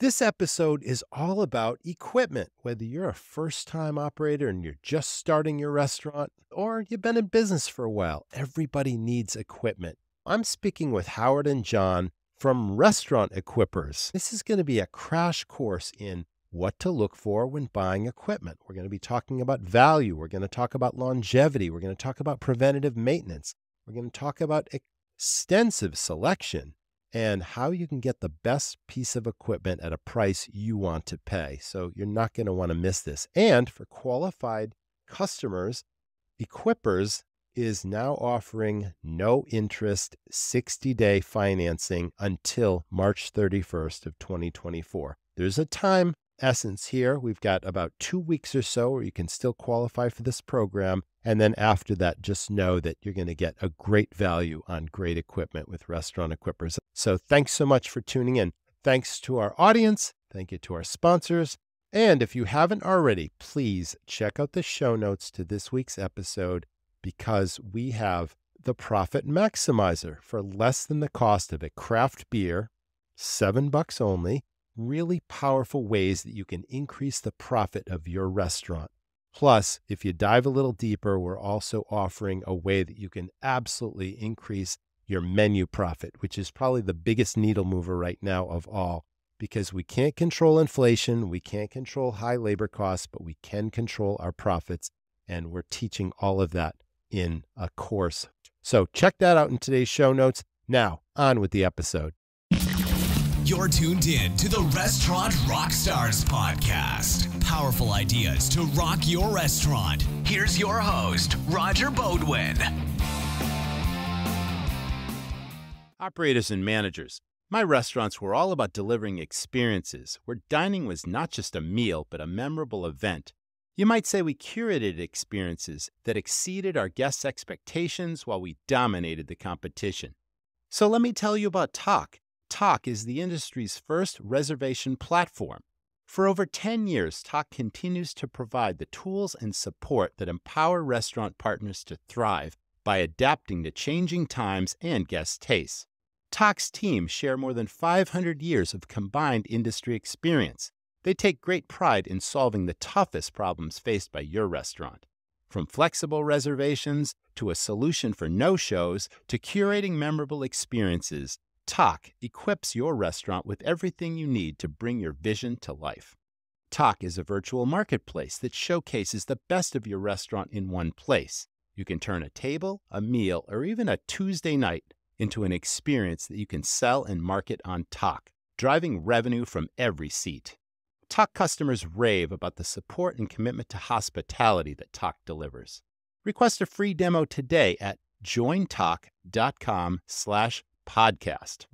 This episode is all about equipment, whether you're a first-time operator and you're just starting your restaurant, or you've been in business for a while. Everybody needs equipment. I'm speaking with Howard and John from Restaurant Equippers. This is going to be a crash course in what to look for when buying equipment. We're going to be talking about value. We're going to talk about longevity. We're going to talk about preventative maintenance. We're going to talk about extensive selection and how you can get the best piece of equipment at a price you want to pay. So you're not going to want to miss this. And for qualified customers, Equippers is now offering no interest 60-day financing until March 31st of 2024. There's a time essence here. We've got about 2 weeks or so where you can still qualify for this program. And then after that, just know that you're going to get a great value on great equipment with Restaurant Equippers. So thanks so much for tuning in. Thanks to our audience. Thank you to our sponsors. And if you haven't already, please check out the show notes to this week's episode, because we have the Profit Maximizer for less than the cost of a craft beer, $7 only. Really powerful ways that you can increase the profit of your restaurant. Plus, if you dive a little deeper, we're also offering a way that you can absolutely increase your menu profit, which is probably the biggest needle mover right now of all, because we can't control inflation, we can't control high labor costs, but we can control our profits, and we're teaching all of that in a course. So check that out in today's show notes. Now, on with the episode. You're tuned in to the Restaurant Rockstars podcast. Powerful ideas to rock your restaurant. Here's your host, Roger Beaudoin. Operators and managers, my restaurants were all about delivering experiences where dining was not just a meal, but a memorable event. You might say we curated experiences that exceeded our guests' expectations while we dominated the competition. So let me tell you about Tock. Tock is the industry's first reservation platform. For over 10 years, Tock continues to provide the tools and support that empower restaurant partners to thrive by adapting to changing times and guest tastes. Tock's team share more than 500 years of combined industry experience. They take great pride in solving the toughest problems faced by your restaurant. From flexible reservations to a solution for no-shows to curating memorable experiences, Tock equips your restaurant with everything you need to bring your vision to life. Tock is a virtual marketplace that showcases the best of your restaurant in one place. You can turn a table, a meal, or even a Tuesday night into an experience that you can sell and market on Tock, driving revenue from every seat. Tock customers rave about the support and commitment to hospitality that Tock delivers. Request a free demo today at jointock.com/podcast.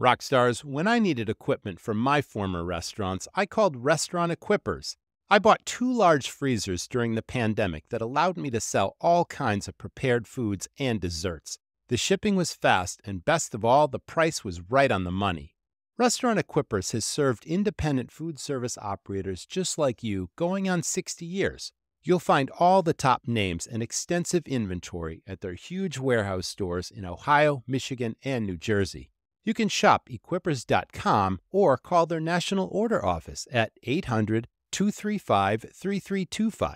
Rockstars, when I needed equipment for my former restaurants, I called Restaurant Equippers. I bought 2 large freezers during the pandemic that allowed me to sell all kinds of prepared foods and desserts. The shipping was fast, and best of all, the price was right on the money. Restaurant Equippers has served independent food service operators just like you, going on 60 years. You'll find all the top names and extensive inventory at their huge warehouse stores in Ohio, Michigan, and New Jersey. You can shop equippers.com or call their national order office at 800-235-3325.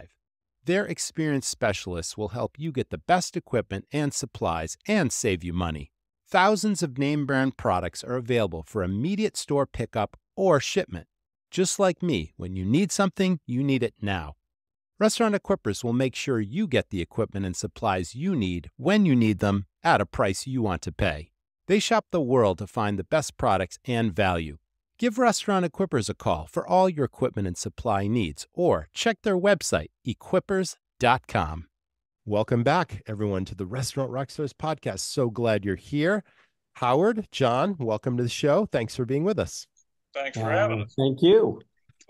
Their experienced specialists will help you get the best equipment and supplies and save you money. Thousands of name brand products are available for immediate store pickup or shipment. Just like me, when you need something, you need it now. Restaurant Equippers will make sure you get the equipment and supplies you need when you need them at a price you want to pay. They shop the world to find the best products and value. Give Restaurant Equippers a call for all your equipment and supply needs, or check their website, equippers.com. Welcome back, everyone, to the Restaurant Rockstars podcast. So glad you're here. Howard, John, welcome to the show. Thanks for being with us. Thanks for having us. Thank you.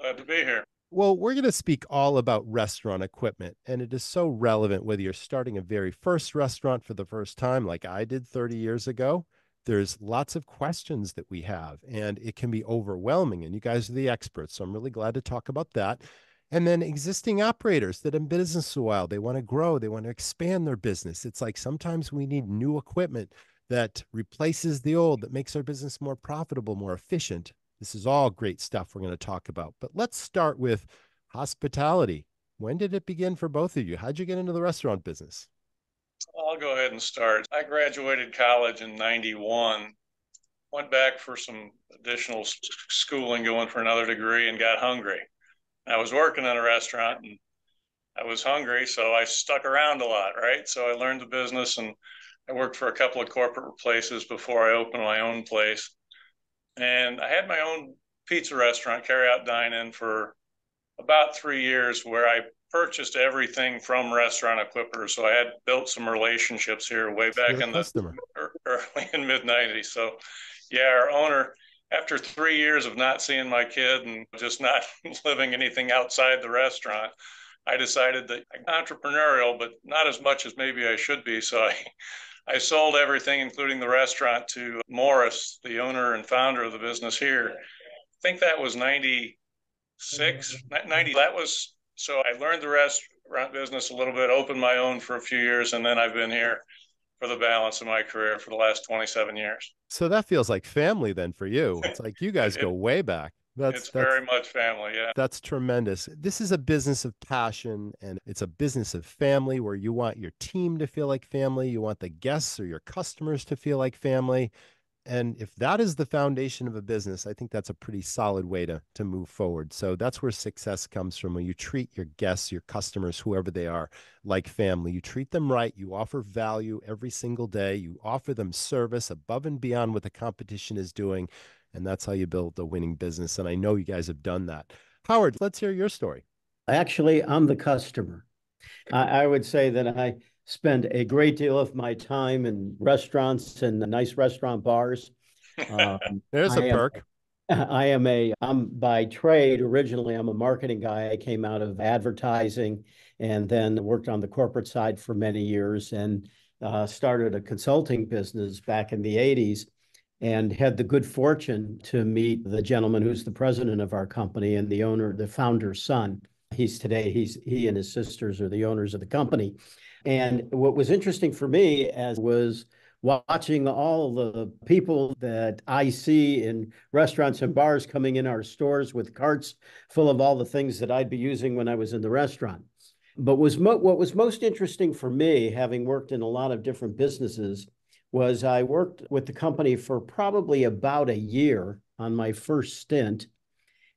Glad to be here. Well, we're going to speak all about restaurant equipment, and it is so relevant whether you're starting a very first restaurant for the first time, like I did 30 years ago. There's lots of questions that we have, and it can be overwhelming, and you guys are the experts, so I'm really glad to talk about that. And then existing operators that have been in business a while, they want to grow, they want to expand their business. It's like sometimes we need new equipment that replaces the old, that makes our business more profitable, more efficient. This is all great stuff we're going to talk about, but let's start with hospitality. When did it begin for both of you? How'd you get into the restaurant business? I'll go ahead and start. I graduated college in 91, went back for some additional schooling, going for another degree, and got hungry. I was working in a restaurant and I was hungry, so I stuck around a lot, right? So I learned the business and I worked for a couple of corporate places before I opened my own place. And I had my own pizza restaurant, carry-out dine-in, for about 3 years, where I purchased everything from Restaurant Equippers. So I had built some relationships here way back in the early and mid-90s. So yeah, our owner, after 3 years of not seeing my kid and just not living anything outside the restaurant, I decided that I'm entrepreneurial, but not as much as maybe I should be. So I sold everything, including the restaurant, to Morris, the owner and founder of the business here. I think that was 96, 90. That was, so I learned the restaurant business a little bit, opened my own for a few years, and then I've been here for the balance of my career for the last 27 years. So that feels like family then for you. It's like you guys go way back. That's very much family, yeah. That's tremendous. This is a business of passion, and it's a business of family where you want your team to feel like family. You want the guests or your customers to feel like family. And if that is the foundation of a business, I think that's a pretty solid way to move forward. So that's where success comes from, when you treat your guests, your customers, whoever they are, like family. You treat them right. You offer value every single day. You offer them service above and beyond what the competition is doing. And that's how you build a winning business. And I know you guys have done that. Howard, let's hear your story. Actually, I'm the customer. I would say that I spend a great deal of my time in restaurants and nice restaurant bars. There's a perk. I'm by trade, originally, I'm a marketing guy. I came out of advertising and then worked on the corporate side for many years, and started a consulting business back in the 80s, and had the good fortune to meet the gentleman who's the president of our company and the owner, the founder's son. He and his sisters are the owners of the company. And what was interesting for me was watching all the people that I see in restaurants and bars coming in our stores with carts full of all the things that I'd be using when I was in the restaurant. But what was most interesting for me, having worked in a lot of different businesses, was I worked with the company for probably about a year on my first stint,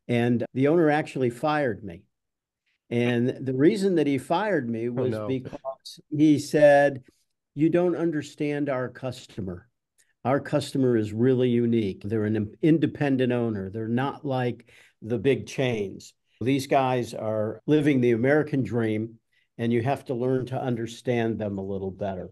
and the owner actually fired me. And the reason that he fired me was because he said, "You don't understand our customer. Our customer is really unique. They're an independent owner. They're not like the big chains. These guys are living the American dream, and you have to learn to understand them a little better."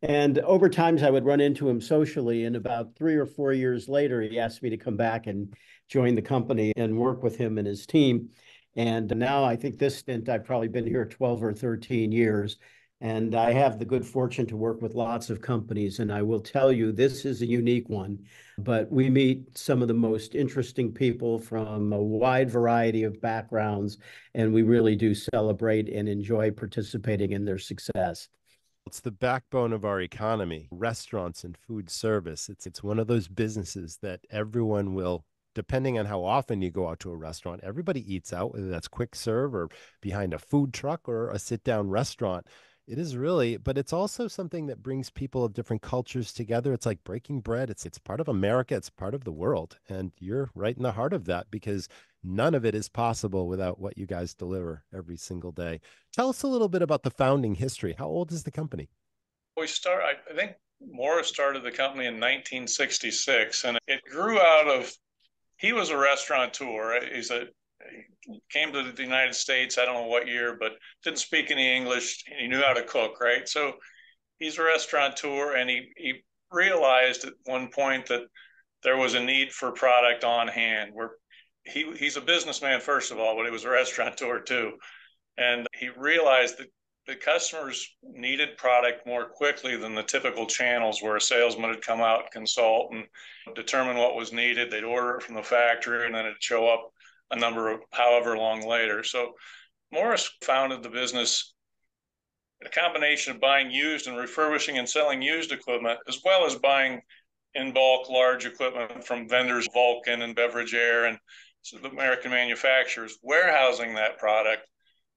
And over time, I would run into him socially, and about 3 or 4 years later, he asked me to come back and join the company and work with him and his team. And now I think this stint, I've probably been here 12 or 13 years, and I have the good fortune to work with lots of companies. And I will tell you, this is a unique one, but we meet some of the most interesting people from a wide variety of backgrounds, and we really do celebrate and enjoy participating in their success. It's the backbone of our economy, restaurants and food service. It's one of those businesses that everyone will, depending on how often you go out to a restaurant, everybody eats out, whether that's quick serve or behind a food truck or a sit-down restaurant. It is really, but it's also something that brings people of different cultures together. It's like breaking bread. It's part of America. It's part of the world. And you're right in the heart of that, because none of it is possible without what you guys deliver every single day. Tell us a little bit about the founding history. How old is the company? I think Morris started the company in 1966, and it grew out of, he was a restaurateur. He came to the United States, I don't know what year, but didn't speak any English. He knew how to cook, right? So he's a restaurateur, and he realized at one point that there was a need for product on hand. He's a businessman, first of all, but he was a restaurateur too. And he realized that the customers needed product more quickly than the typical channels, where a salesman would come out, consult, and determine what was needed. They'd order it from the factory, and then it'd show up a number of however long later. So Morris founded the business, a combination of buying used and refurbishing and selling used equipment, as well as buying in bulk large equipment from vendors Vulcan and Beverage Air and American manufacturers, warehousing that product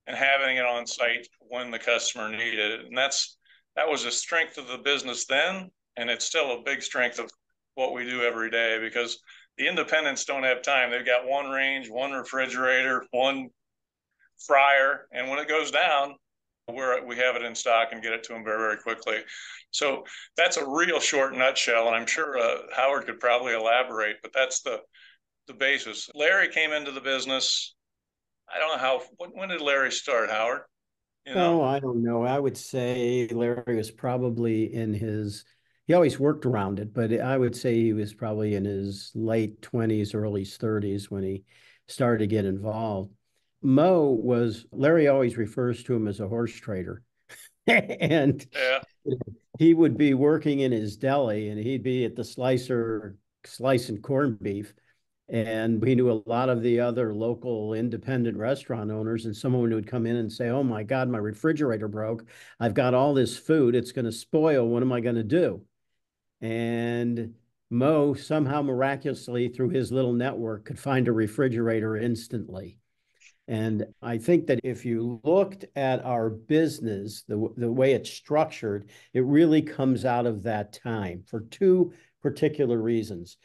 and having it on site when the customer needed it. And that was a strength of the business then, and it's still a big strength of what we do every day, because the independents don't have time. They've got one range, one refrigerator, one fryer, and when it goes down, we have it in stock and get it to them very, very quickly. So that's a real short nutshell, and I'm sure Howard could probably elaborate, but that's the basis. Larry came into the business. I don't know when did Larry start, Howard? I don't know. I would say Larry was probably in his, he always worked around it, but I would say he was probably in his late 20s, early 30s when he started to get involved. Larry always refers to him as a horse trader. And he would be working in his deli and he'd be at the slicer slicing corned beef. And we knew a lot of the other local independent restaurant owners, and someone would come in and say, oh my God, my refrigerator broke. I've got all this food. It's going to spoil. What am I going to do? And Mo somehow miraculously through his little network could find a refrigerator instantly. And I think that if you looked at our business, the way it's structured, it really comes out of that time for two particular reasons.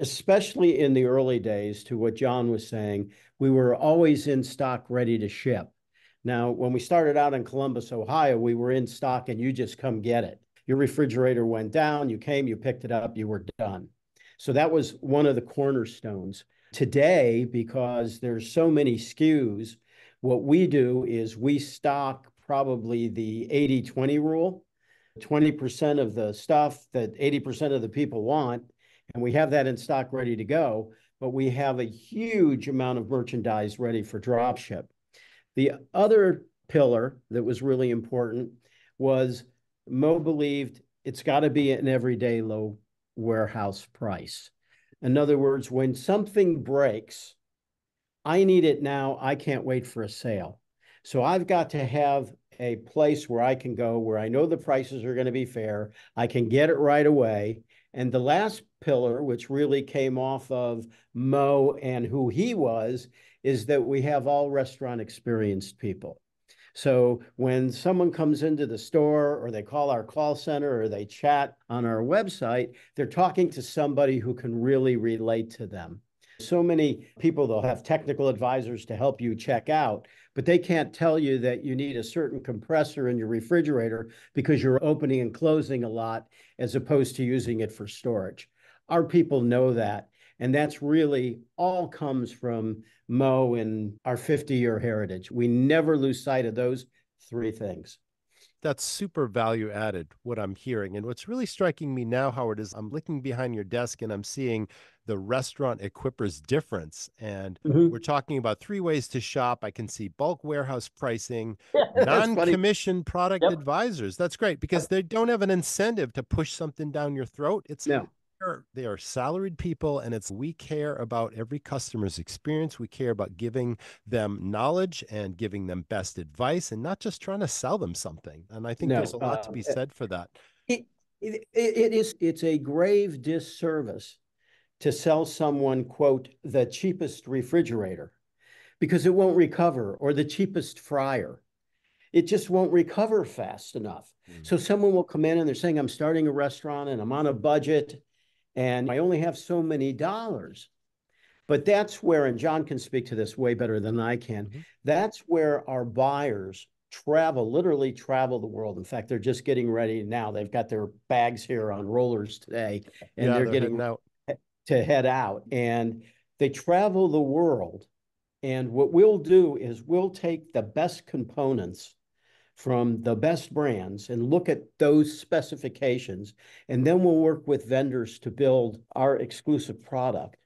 Especially in the early days, to what John was saying, we were always in stock, ready to ship. Now, when we started out in Columbus, Ohio, we were in stock and you just come get it. Your refrigerator went down, you came, you picked it up, you were done. So that was one of the cornerstones. Today, because there's so many SKUs, what we do is we stock probably the 80-20 rule, 20% of the stuff that 80% of the people want, and we have that in stock ready to go, but we have a huge amount of merchandise ready for drop ship. The other pillar that was really important was Mo believed it's got to be an everyday low warehouse price. In other words, when something breaks, I need it now. I can't wait for a sale. So I've got to have a place where I can go, where I know the prices are going to be fair. I can get it right away. And the last pillar, which really came off of Mo and who he was, is that we have all restaurant experienced people. So when someone comes into the store or they call our call center or they chat on our website, they're talking to somebody who can really relate to them. So many people, they'll have technical advisors to help you check out, but they can't tell you that you need a certain compressor in your refrigerator because you're opening and closing a lot as opposed to using it for storage. Our people know that, and that's really all comes from Mo and our 50-year heritage. We never lose sight of those three things. That's super value added, what I'm hearing. And what's really striking me now, Howard, is I'm looking behind your desk and I'm seeing the Restaurant Equippers difference. And we're talking about three ways to shop. I can see bulk warehouse pricing, non-commissioned product advisors. That's great because they don't have an incentive to push something down your throat. It's they are salaried people, and it's we care about every customer's experience. We care about giving them knowledge and giving them best advice and not just trying to sell them something. And I think there's a lot to be said for that. It's a grave disservice to sell someone, quote, the cheapest refrigerator because it won't recover, or the cheapest fryer. It just won't recover fast enough. So someone will come in and they're saying, I'm starting a restaurant and I'm on a budget, and I only have so many dollars. But that's where, and John can speak to this way better than I can, that's where our buyers travel, literally travel the world. In fact, they're just getting ready now. They've got their bags here on rollers today, and they're getting out to head out. And they travel the world. And what we'll do is we'll take the best components from the best brands and look at those specifications. And then we'll work with vendors to build our exclusive product,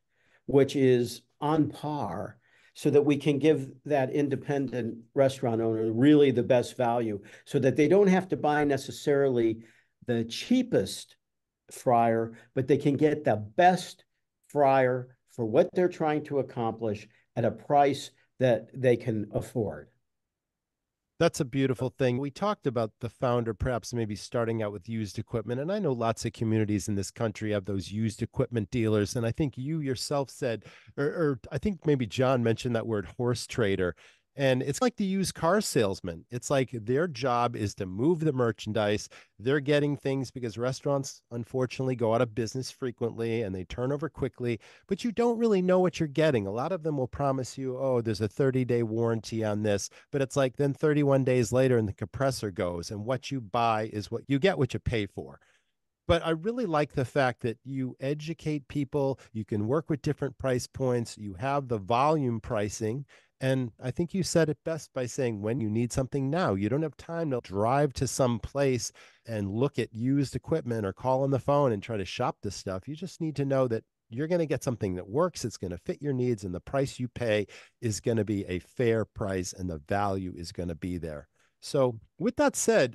which is on par, so that we can give that independent restaurant owner really the best value, so that they don't have to buy necessarily the cheapest fryer, but they can get the best fryer for what they're trying to accomplish at a price that they can afford. That's a beautiful thing. We talked about the founder perhaps maybe starting out with used equipment. And I know lots of communities in this country have those used equipment dealers. And I think you yourself said, or I think maybe John mentioned that word horse trader. And it's like the used car salesman. It's like their job is to move the merchandise. They're getting things because restaurants, unfortunately, go out of business frequently and they turn over quickly, but you don't really know what you're getting. A lot of them will promise you, oh, there's a 30-day warranty on this, but it's like then 31 days later and the compressor goes and what you buy is what you get, what you pay for. But I really like the fact that you educate people, you can work with different price points, you have the volume pricing. And I think you said it best by saying when you need something now, you don't have time to drive to some place and look at used equipment or call on the phone and try to shop this stuff. You just need to know that you're going to get something that works. It's going to fit your needs and the price you pay is going to be a fair price and the value is going to be there. So with that said,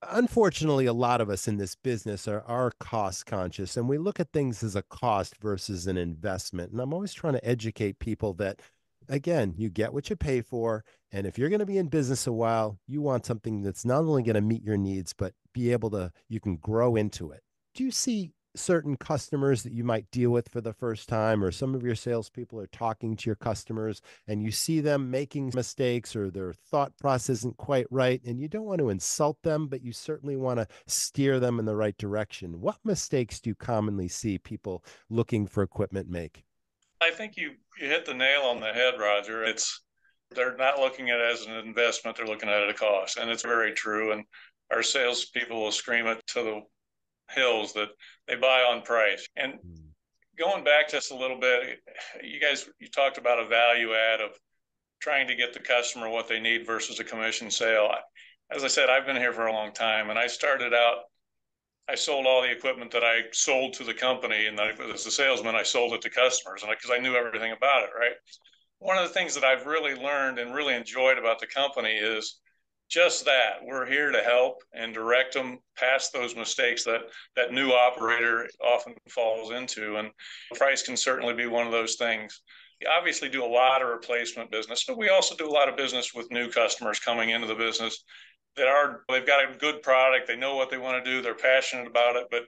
unfortunately, a lot of us in this business are cost conscious and we look at things as a cost versus an investment. And I'm always trying to educate people that, again, you get what you pay for. And if you're going to be in business a while, you want something that's not only going to meet your needs, but be able to, you can grow into it. Do you see certain customers that you might deal with for the first time, or some of your salespeople are talking to your customers and you see them making mistakes or their thought process isn't quite right and you don't want to insult them, but you certainly want to steer them in the right direction? What mistakes do you commonly see people looking for equipment make? I think you hit the nail on the head, Roger. They're not looking at it as an investment. They're looking at it as a cost. And it's very true. And our salespeople will scream it to the hills that they buy on price. And going back just a little bit, you talked about a value add of trying to get the customer what they need versus a commission sale. As I said, I've been here for a long time. And I started out, I sold all the equipment that I sold to the company, and as a salesman, I sold it to customers, and because I knew everything about it, right? One of the things that I've really learned and really enjoyed about the company is just that. We're here to help and direct them past those mistakes that new operator often falls into, and price can certainly be one of those things. We obviously do a lot of replacement business, but we also do a lot of business with new customers coming into the business. They've got a good product, they know what they want to do, they're passionate about it, but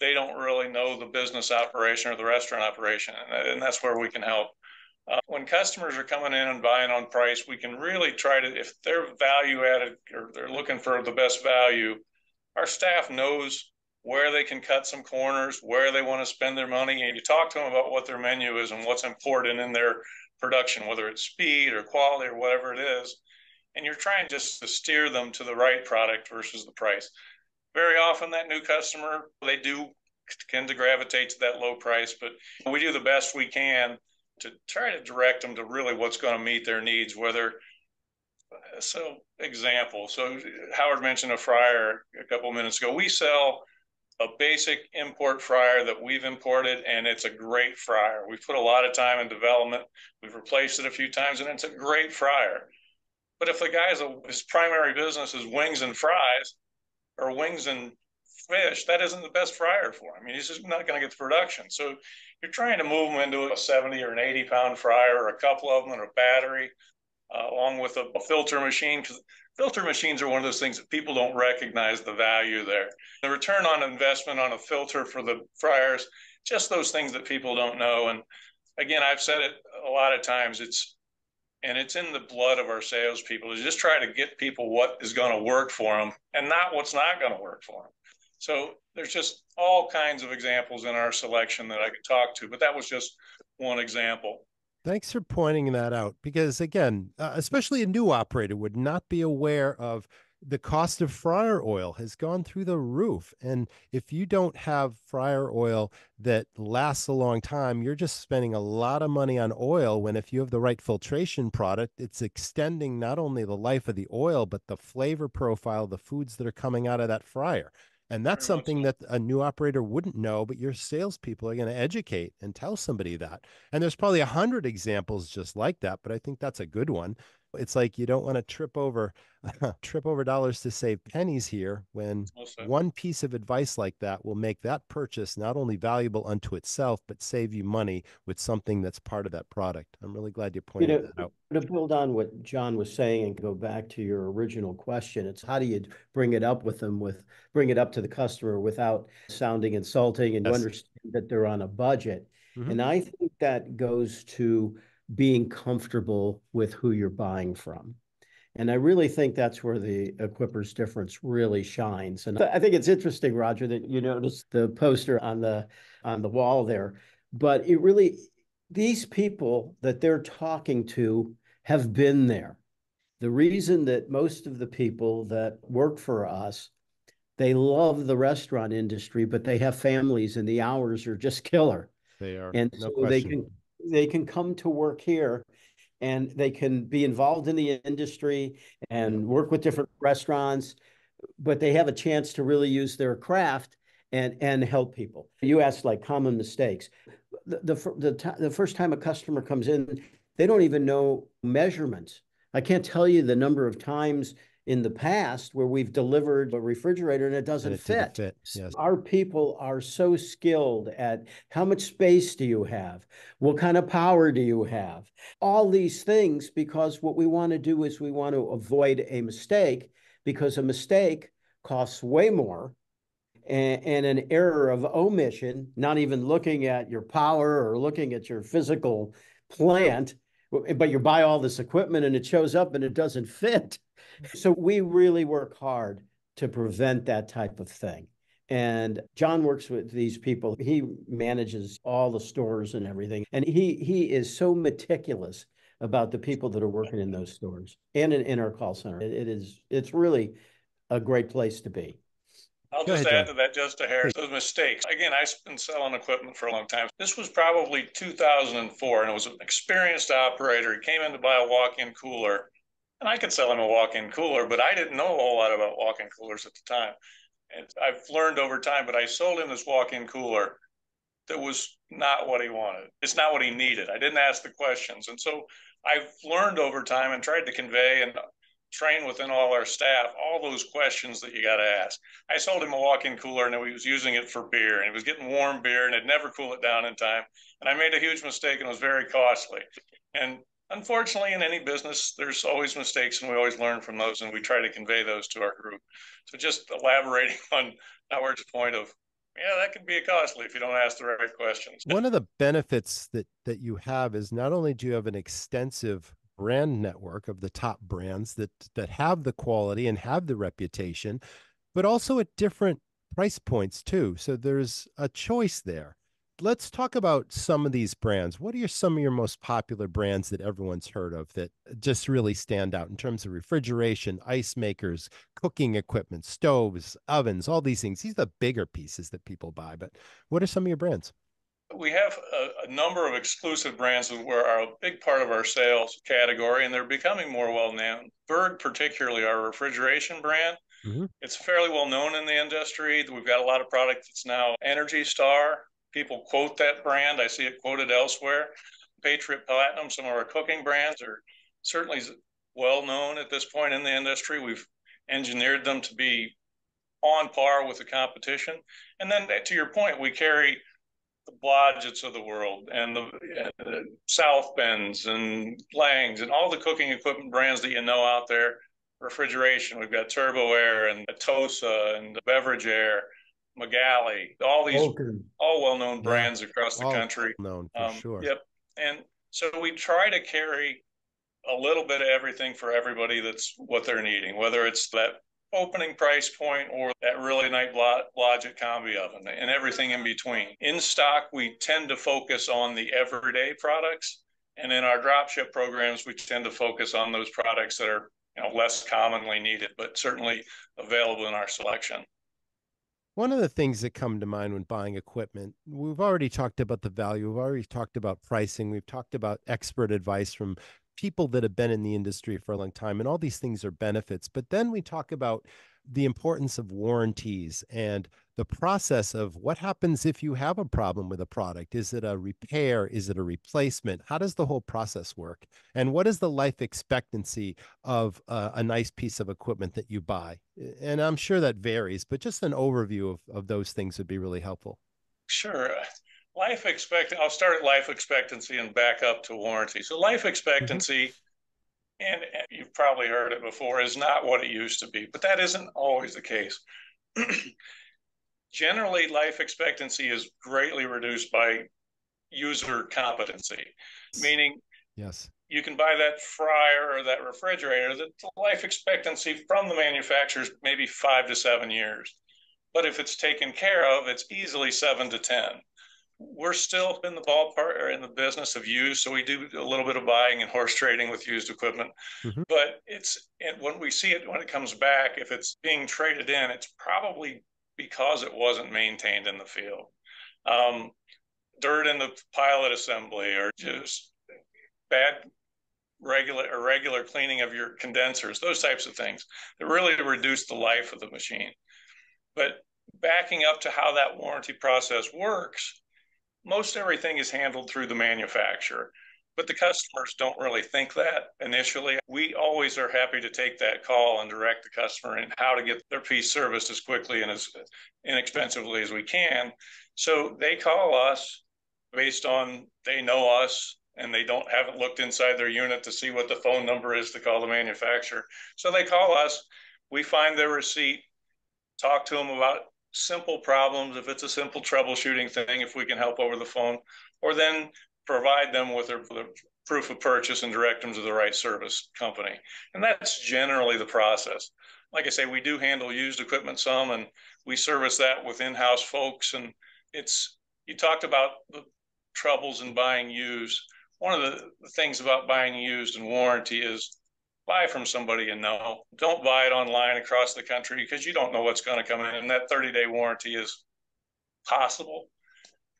they don't really know the business operation or the restaurant operation, and that's where we can help. When customers are coming in and buying on price, we can really try to, if they're value added or they're looking for the best value, our staff knows where they can cut some corners, where they want to spend their money, and you talk to them about what their menu is and what's important in their production, whether it's speed or quality or whatever it is. And you're trying just to steer them to the right product versus the price. Very often that new customer, they do tend to gravitate to that low price, but we do the best we can to try to direct them to really what's going to meet their needs, so Howard mentioned a fryer a couple minutes ago. We sell a basic import fryer that we've imported, and it's a great fryer. We've put a lot of time in development. We've replaced it a few times, and it's a great fryer. But if the guy's his primary business is wings and fries or wings and fish, that isn't the best fryer for him. I mean, he's just not going to get the production. So you're trying to move them into a 70 or an 80-pound fryer or a couple of them and a battery along with a filter machine. Because filter machines are one of those things that people don't recognize the value there. The return on investment on a filter for the fryers, just those things that people don't know. And again, I've said it a lot of times, it's in the blood of our salespeople is just try to get people what is going to work for them and not what's not going to work for them. So there's just all kinds of examples in our selection that I could talk to, but that was just one example. Thanks for pointing that out, because again, especially a new operator would not be aware of the cost of fryer oil has gone through the roof. And if you don't have fryer oil that lasts a long time, you're just spending a lot of money on oil when if you have the right filtration product, it's extending not only the life of the oil, but the flavor profile of the foods that are coming out of that fryer. And that's something that a new operator wouldn't know, but your salespeople are going to educate and tell somebody that. And there's probably 100 examples just like that, but I think that's a good one. It's like you don't want to trip over dollars to save pennies here, when one piece of advice like that will make that purchase not only valuable unto itself, but save you money with something that's part of that product. I'm really glad you pointed that out. To build on what John was saying and go back to your original question, it's how do you bring it up with them, bring it up to the customer without sounding insulting, and you understand that they're on a budget. Mm-hmm. And I think that goes to being comfortable with who you're buying from. And I really think that's where the Equippers difference really shines. And I think it's interesting, Roger, that you noticed the poster on the wall there, but it really, these people that they're talking to have been there. The reason that most of the people that work for us, they love the restaurant industry, but they have families and the hours are just killer. They are. And so they can come to work here and they can be involved in the industry and work with different restaurants, but they have a chance to really use their craft and help people. You asked like common mistakes. The first time a customer comes in, they don't even know measurements. I can't tell you the number of times in the past where we've delivered a refrigerator and it doesn't fit. Yes. Our people are so skilled at how much space do you have? What kind of power do you have? All these things, because what we want to do is we want to avoid a mistake, because a mistake costs way more, and an error of omission, not even looking at your power or looking at your physical plant, but you buy all this equipment and it shows up and it doesn't fit. So we really work hard to prevent that type of thing. And John works with these people. He manages all the stores and everything. And he is so meticulous about the people that are working in those stores and in our call center. It's really a great place to be. I'll just add to that just a hair. Those mistakes. Again, I've been selling equipment for a long time. This was probably 2004, and it was an experienced operator. He came in to buy a walk-in cooler. And I could sell him a walk-in cooler, but I didn't know a whole lot about walk-in coolers at the time. And I've learned over time, but I sold him this walk-in cooler that was not what he wanted. It's not what he needed. I didn't ask the questions. And so I've learned over time and tried to convey and train within all our staff all those questions that you got to ask. I sold him a walk-in cooler, and he was using it for beer, and he was getting warm beer, and it'd never cool it down in time. And I made a huge mistake, and it was very costly. And unfortunately, in any business, there's always mistakes, and we always learn from those, and we try to convey those to our group. So just elaborating on Howard's point of, yeah, that could be costly if you don't ask the right questions. One of the benefits that you have is not only do you have an extensive brand network of the top brands that have the quality and have the reputation, but also at different price points too. So there's a choice there. Let's talk about some of these brands. What are some of your most popular brands that everyone's heard of that just really stand out in terms of refrigeration, ice makers, cooking equipment, stoves, ovens, all these things? These are the bigger pieces that people buy, but what are some of your brands? We have a number of exclusive brands that are a big part of our sales category, and they're becoming more well-known. Bird, particularly our refrigeration brand, mm-hmm. It's fairly well-known in the industry. We've got a lot of product that's now Energy Star. People quote that brand. I see it quoted elsewhere. Patriot Platinum, some of our cooking brands, are certainly well-known at this point in the industry. We've engineered them to be on par with the competition. And then to your point, we carry the Blodgetts of the world and the Southbends and Langs and all the cooking equipment brands that you know out there. Refrigeration, we've got Turbo Air and Atosa and Beverage Air. Magali, all these Vulcan. All well-known brands across the country. Known for sure. Yep. And so we try to carry a little bit of everything for everybody. That's what they're needing, whether it's that opening price point or that really nice Blodgett combi oven and everything in between. In stock, we tend to focus on the everyday products. And in our dropship programs, we tend to focus on those products that are less commonly needed, but certainly available in our selection. One of the things that come to mind when buying equipment, we've already talked about the value. We've already talked about pricing. We've talked about expert advice from people that have been in the industry for a long time. And all these things are benefits. But then we talk about the importance of warranties and the process of what happens if you have a problem with a product. Is it a repair? Is it a replacement? How does the whole process work? And what is the life expectancy of a nice piece of equipment that you buy? And I'm sure that varies, but just an overview of those things would be really helpful. Sure. Life expectancy, I'll start at life expectancy and back up to warranty. So life expectancy, and you've probably heard it before, is not what it used to be, but that isn't always the case. Generally, life expectancy is greatly reduced by user competency, meaning you can buy that fryer or that refrigerator that the life expectancy from the manufacturer is maybe 5 to 7 years. But if it's taken care of, it's easily 7 to 10. We're still in the ballpark or in the business of used, so we do a little bit of buying and horse trading with used equipment. But it's, and when we see it, when it comes back, if it's being traded in, it's probably because it wasn't maintained in the field. Dirt in the pilot assembly, or just bad irregular cleaning of your condensers, those types of things that really reduce the life of the machine. But backing up to how that warranty process works, most everything is handled through the manufacturer, but the customers don't really think that initially. We always are happy to take that call and direct the customer in how to get their piece serviced as quickly and as inexpensively as we can. So they call us based on they know us and they haven't looked inside their unit to see what the phone number is to call the manufacturer. So they call us, we find their receipt, talk to them about simple problems, if it's a simple troubleshooting thing, if we can help over the phone, or then provide them with their proof of purchase and direct them to the right service company. And that's generally the process. Like I say, we do handle used equipment some, and we service that with in-house folks. And it's, you talked about the troubles in buying used. One of the things about buying used and warranty is buy from somebody you know. Don't buy it online across the country because you don't know what's going to come in. And that 30-day warranty is possible.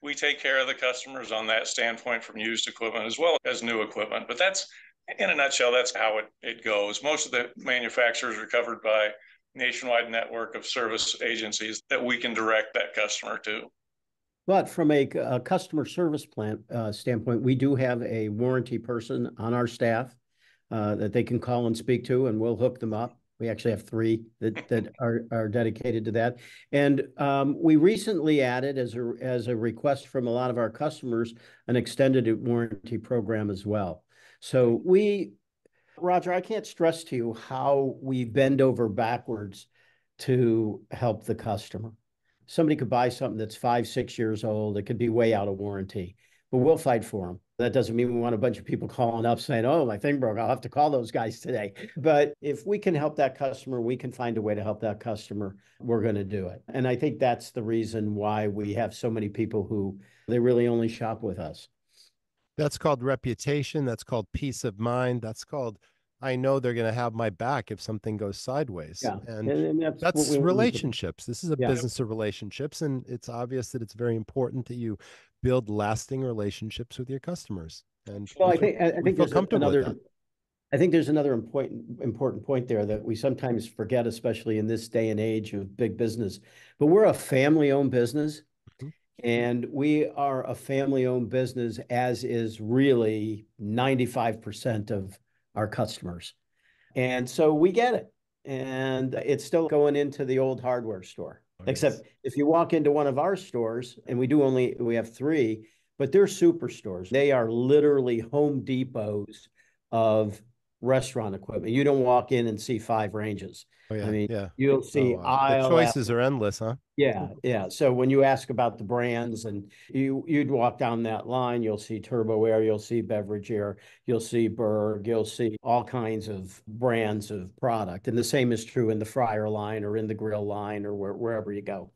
We take care of the customers on that standpoint from used equipment as well as new equipment. But that's, in a nutshell, that's how it goes. Most of the manufacturers are covered by a nationwide network of service agencies that we can direct that customer to. But from a customer service plan standpoint, we do have a warranty person on our staff that they can call and speak to, and we'll hook them up. We actually have 3 that are dedicated to that. And we recently added, as a request from a lot of our customers, an extended warranty program as well. So we, Roger, I can't stress to you how we bend over backwards to help the customer. Somebody could buy something that's 5, 6 years old. It could be way out of warranty, but we'll fight for them. That doesn't mean we want a bunch of people calling up saying, oh, my thing broke, I'll have to call those guys today. But if we can help that customer, we can find a way to help that customer, we're going to do it. And I think that's the reason why we have so many people who they really only shop with us. That's called reputation. That's called peace of mind. That's called, I know they're going to have my back if something goes sideways. Yeah. And that's relationships. This is a business of relationships. And it's obvious that it's very important that you build lasting relationships with your customers. And well, I think there's another, important point there that we sometimes forget, especially in this day and age of big business. But we're a family-owned business, and we are a family-owned business, as is really 95% of our customers. And so we get it. And it's still going into the old hardware store. Except if you walk into one of our stores, and we have 3, but they're superstores. They are literally Home Depots of restaurant equipment. You don't walk in and see 5 ranges. I mean, you'll see aisle. The choices are endless, huh? Yeah. So when you ask about the brands, and you'd walk down that line, you'll see Turbo Air, you'll see Beverage Air, you'll see Bird, you'll see all kinds of brands of product. And the same is true in the fryer line or in the grill line or wherever you go.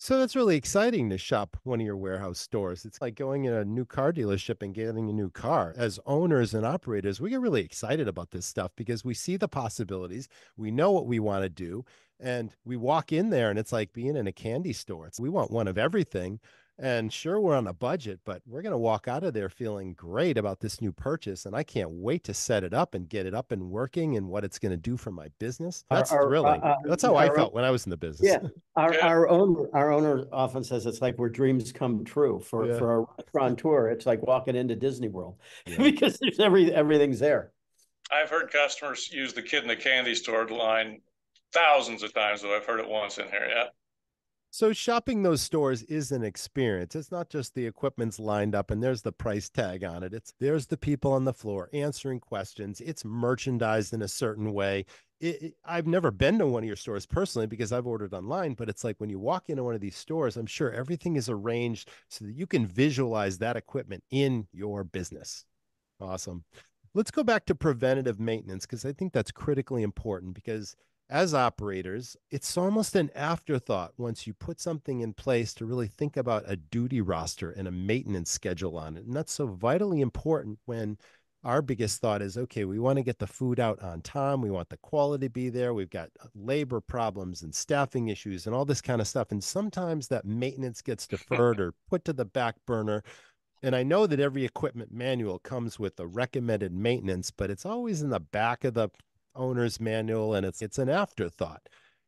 So that's really exciting to shop one of your warehouse stores. It's like going in a new car dealership and getting a new car. As owners and operators, we get really excited about this stuff because we see the possibilities. We know what we want to do. And we walk in there and it's like being in a candy store. We want one of everything. And sure, we're on a budget, but we're going to walk out of there feeling great about this new purchase. And I can't wait to set it up and get it up and working and what it's going to do for my business. That's thrilling. That's how I felt when I was in the business. Yeah, our owner often says it's like where dreams come true for our restaurateur. It's like walking into Disney World because there's everything's there. I've heard customers use the kid in the candy store line thousands of times, though I've heard it once in here. Yeah. So shopping those stores is an experience. It's not just the equipment's lined up and there's the price tag on it. There's the people on the floor answering questions. It's merchandised in a certain way. I've never been to one of your stores personally because I've ordered online, but it's like when you walk into one of these stores, I'm sure everything is arranged so that you can visualize that equipment in your business. Awesome. Let's go back to preventative maintenance because I think that's critically important because as operators, it's almost an afterthought once you put something in place to really think about a duty roster and a maintenance schedule on it. And that's so vitally important when our biggest thought is, okay, we want to get the food out on time. We want the quality to be there. We've got labor problems and staffing issues and all this kind of stuff. And sometimes that maintenance gets deferred or put to the back burner. And I know that every equipment manual comes with a recommended maintenance, but it's always in the back of the owner's manual and it's an afterthought.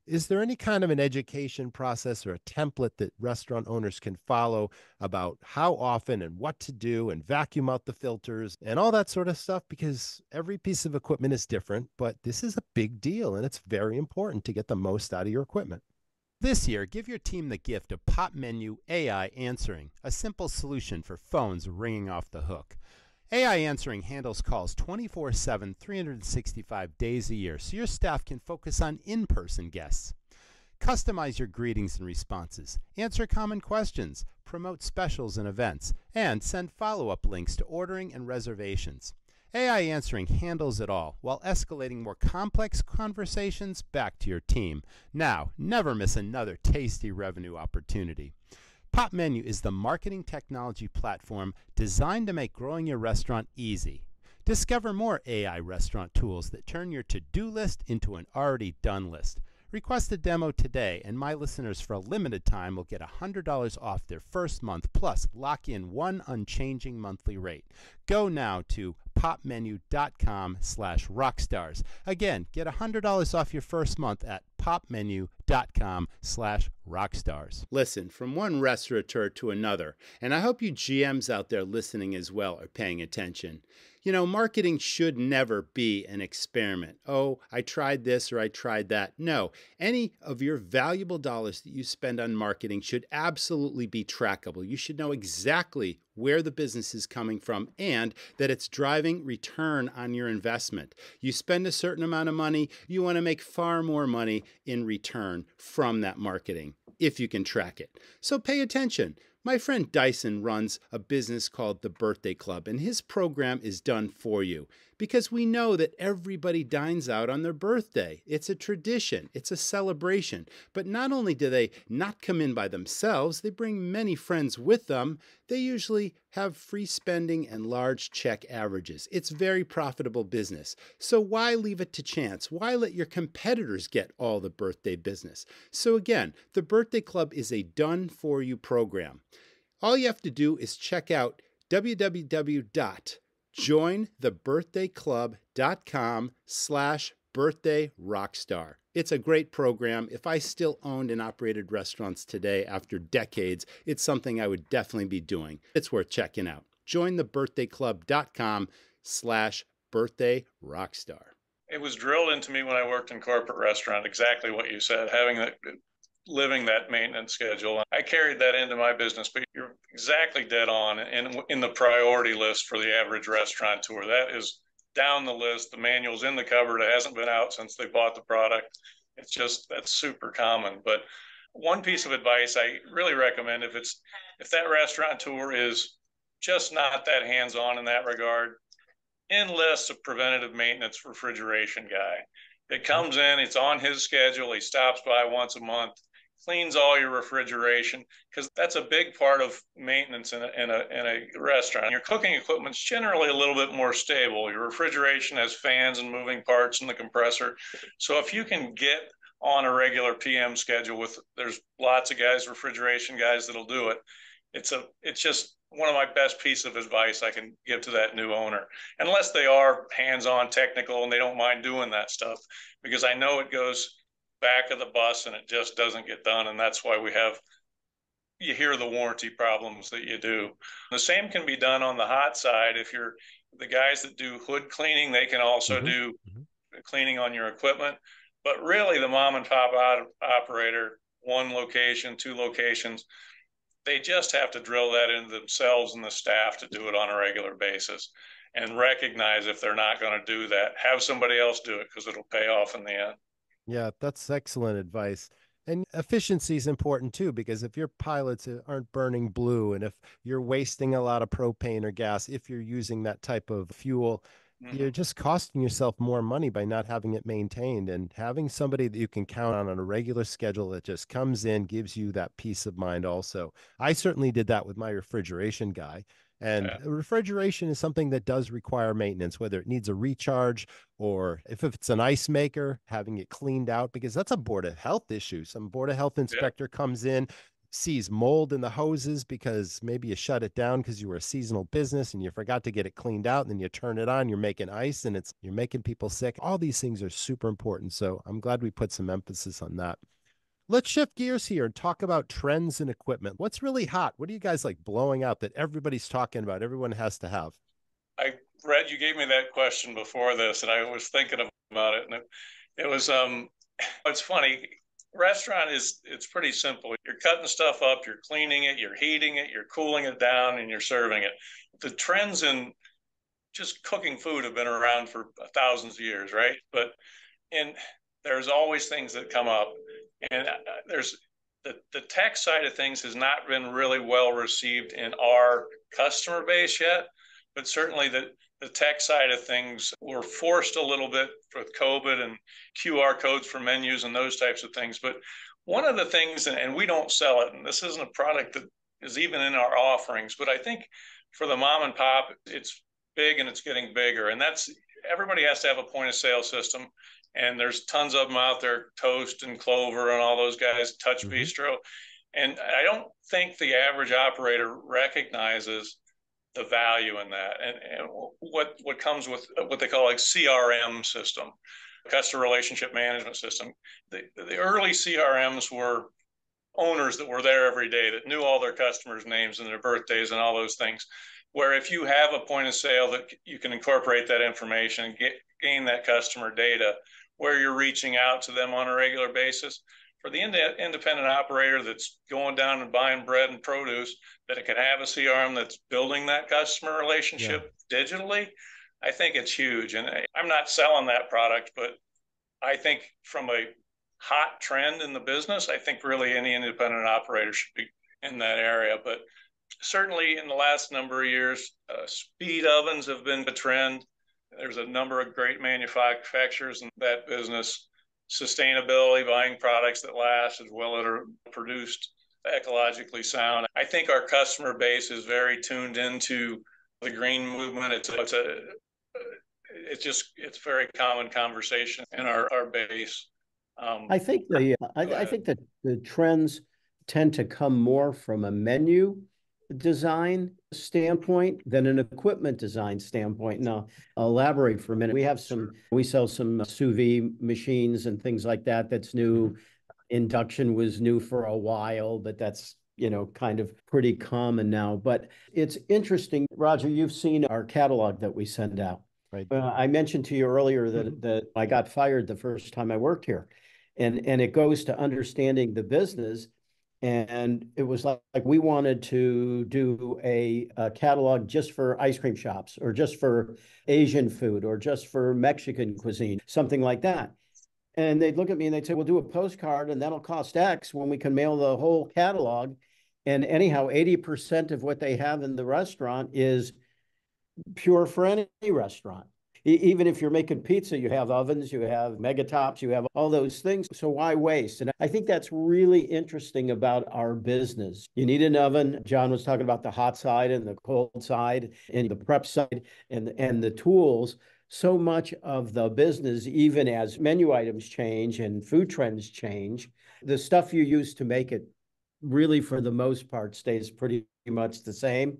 Is there any kind of an education process or a template that restaurant owners can follow about how often and what to do and vacuum out the filters and all that sort of stuff? Because every piece of equipment is different, but this is a big deal and it's very important to get the most out of your equipment. This year, give your team the gift of Pop Menu AI Answering, a simple solution for phones ringing off the hook. AI Answering handles calls 24/7, 365 days a year, so your staff can focus on in-person guests. Customize your greetings and responses, answer common questions, promote specials and events, and send follow-up links to ordering and reservations. AI Answering handles it all while escalating more complex conversations back to your team. Now, never miss another tasty revenue opportunity. Pop Menu is the marketing technology platform designed to make growing your restaurant easy. Discover more AI restaurant tools that turn your to-do list into an already done list. Request a demo today, and my listeners for a limited time will get $100 off their first month, plus lock in one unchanging monthly rate. Go now to popmenu.com/rockstars. Again, get $100 off your first month at popmenu.com/rockstars. Listen, from one restaurateur to another, and I hope you GMs out there listening as well are paying attention. You know, marketing should never be an experiment. Oh, I tried this or I tried that. No, any of your valuable dollars that you spend on marketing should absolutely be trackable. You should know exactly where the business is coming from and that it's driving return on your investment. You spend a certain amount of money, you want to make far more money in return from that marketing if you can track it. So pay attention. My friend Dyson runs a business called The Birthday Club, and his program is done for you because we know that everybody dines out on their birthday. It's a tradition. It's a celebration. But not only do they not come in by themselves, they bring many friends with them. They usually have free spending and large check averages. It's very profitable business. So why leave it to chance? Why let your competitors get all the birthday business? So again, The Birthday Club is a done-for-you program. All you have to do is check out www.jointhebirthdayclub.com/birthday rockstar. It's a great program. If I still owned and operated restaurants today after decades, it's something I would definitely be doing. It's worth checking out. jointhebirthdayclub.com/birthday rockstar. It was drilled into me when I worked in corporate restaurant, exactly what you said, having that, living that maintenance schedule. I carried that into my business, but you're exactly dead on in the priority list for the average restaurateur. That is down the list. The manual's in the cupboard. It hasn't been out since they bought the product. It's just, that's super common. But one piece of advice I really recommend, if that restaurateur is just not that hands-on in that regard, enlist a preventative maintenance refrigeration guy. It comes in, it's on his schedule, he stops by once a month, cleans all your refrigeration, because that's a big part of maintenance in a restaurant. Your cooking equipment's generally a little bit more stable. Your refrigeration has fans and moving parts and the compressor. So if you can get on a regular PM schedule, there's lots of guys, refrigeration guys that'll do it, it's just one of my best pieces of advice I can give to that new owner, unless they are hands-on technical and they don't mind doing that stuff, because I know it goes back of the bus and it just doesn't get done. And that's why we have, you hear the warranty problems that you do. The same can be done on the hot side. If you're the guys that do hood cleaning, they can also do cleaning on your equipment. But really the mom and pop operator, one location, two locations, they just have to drill that into themselves and the staff to do it on a regular basis, and recognize if they're not going to do that, have somebody else do it, because it'll pay off in the end. Yeah, that's excellent advice. And efficiency is important too, because if your pilots aren't burning blue and if you're wasting a lot of propane or gas, if you're using that type of fuel, you're just costing yourself more money by not having it maintained, and having somebody that you can count on a regular schedule that just comes in gives you that peace of mind also. I certainly did that with my refrigeration guy. And refrigeration is something that does require maintenance, whether it needs a recharge or if it's an ice maker, having it cleaned out, because that's a board of health issue. Some board of health inspector comes in, sees mold in the hoses because maybe you shut it down because you were a seasonal business and you forgot to get it cleaned out, and then you turn it on, you're making ice, and you're making people sick. All these things are super important. So I'm glad we put some emphasis on that. Let's shift gears here and talk about trends in equipment. What's really hot? What are you guys like blowing out that everybody's talking about, everyone has to have? I read, you gave me that question before this, and I was thinking about it. And it was, it's funny. Restaurant it's pretty simple. You're cutting stuff up, you're cleaning it, you're heating it, you're cooling it down, and you're serving it. The trends in just cooking food have been around for thousands of years, right? But there's always things that come up. And there's the tech side of things has not been really well received in our customer base yet, but certainly the tech side of things were forced a little bit with COVID and QR codes for menus and those types of things. But one of the things, and we don't sell it, and this isn't a product that is even in our offerings, but I think for the mom and pop, it's big and it's getting bigger. And that's, everybody has to have a point of sale system. And there's tons of them out there, Toast and Clover and all those guys, Touch Bistro. And I don't think the average operator recognizes the value in that. And what comes with what they call like CRM system, customer relationship management system. The early CRMs were owners that were there every day that knew all their customers' names and their birthdays and all those things, where if you have a point of sale that you can incorporate that information and gain that customer data, where you're reaching out to them on a regular basis. For the independent operator that's going down and buying bread and produce, that it can have a CRM that's building that customer relationship digitally, I think it's huge. And I'm not selling that product, but I think from a hot trend in the business, I think really any independent operator should be in that area. But certainly in the last number of years, speed ovens have been the trend. There's a number of great manufacturers in that business. Sustainability, buying products that last as well that are produced ecologically sound. I think our customer base is very tuned into the green movement. It's very common conversation in our base. I think that the trends tend to come more from a menu design standpoint than an equipment design standpoint. Now, I'll elaborate for a minute. We sell some sous vide machines and things like that. That's new. Induction was new for a while, but that's, kind of pretty common now. But it's interesting, Roger, you've seen our catalog that we send out. Right. I mentioned to you earlier that, that I got fired the first time I worked here. And it goes to understanding the business. And it was like we wanted to do a catalog just for ice cream shops or just for Asian food or just for Mexican cuisine, something like that. And they'd look at me and they'd say, we'll do a postcard and that'll cost X when we can mail the whole catalog. And anyhow, 80% of what they have in the restaurant is pure for any restaurant. Even if you're making pizza, you have ovens, you have megatops, you have all those things. So why waste? And I think that's really interesting about our business. You need an oven. John was talking about the hot side and the cold side and the prep side and the tools. So much of the business, even as menu items change and food trends change, the stuff you use to make it really for the most part stays pretty much the same.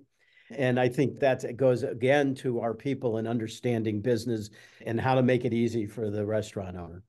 And I think that it goes again to our people and understanding business and how to make it easy for the restaurant owner.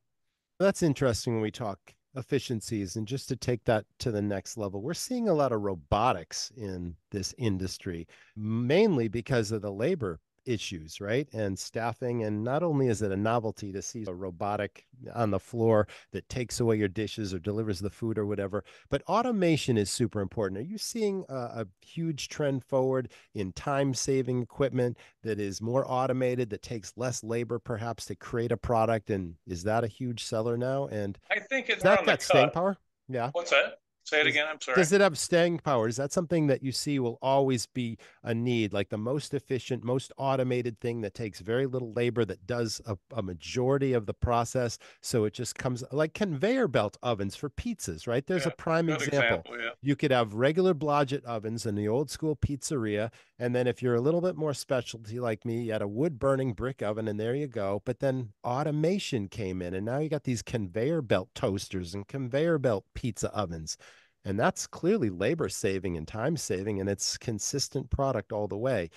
That's interesting when we talk efficiencies, and just to take that to the next level, we're seeing a lot of robotics in this industry, mainly because of the labor issues, right? And staffing. And not only is it a novelty to see a robotic on the floor that takes away your dishes or delivers the food or whatever, but automation is super important. Are you seeing a huge trend forward in time-saving equipment that is more automated, that takes less labor perhaps to create a product? And is that a huge seller now? And I think it's not that staying power. Yeah. What's that? Say it again. I'm sorry. Does it have staying power? Is that something that you see will always be a need, like the most efficient, most automated thing that takes very little labor, that does a majority of the process? So it just comes like conveyor belt ovens for pizzas, right? There's a prime example. Yeah. You could have regular Blodgett ovens in the old school pizzeria. And then if you're a little bit more specialty like me, you had a wood burning brick oven, and there you go. But then automation came in, and now you got these conveyor belt toasters and conveyor belt pizza ovens. And that's clearly labor saving and time saving, and it's consistent product all the way.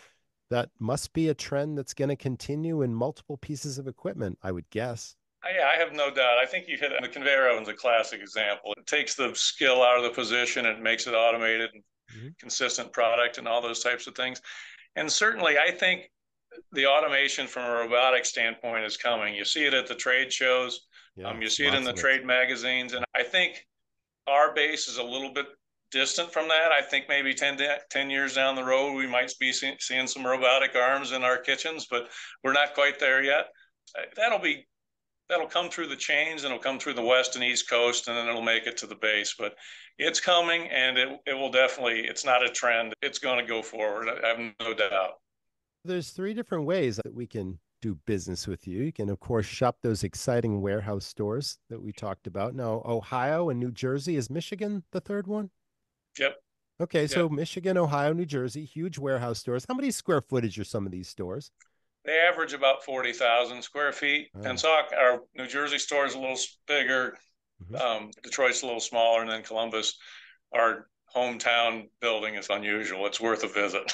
That must be a trend that's going to continue in multiple pieces of equipment, I would guess. Yeah, I have no doubt. I think you hit the conveyor oven's a classic example. It takes the skill out of the position and makes it automated and consistent product and all those types of things. And certainly I think the automation from a robotic standpoint is coming. You see it at the trade shows. Yeah, you see it in the trade magazines. And I think our base is a little bit distant from that. I think maybe 10 years down the road, we might be seeing some robotic arms in our kitchens, but we're not quite there yet. That'll come through the chains, and it'll come through the West and East Coast, and then it'll make it to the base. But it's coming, and it will definitely, it's not a trend. It's going to go forward. I have no doubt. There's three different ways that we can do business with you. You can, of course, shop those exciting warehouse stores that we talked about. Now, Ohio and New Jersey, is Michigan the third one? Yep. Okay, yep. So Michigan, Ohio, New Jersey, huge warehouse stores. How many square footage are some of these stores? They average about 40,000 square feet. Oh. And Tock, our New Jersey store, is a little bigger. Detroit's a little smaller, and then Columbus, our hometown building, is unusual. It's worth a visit.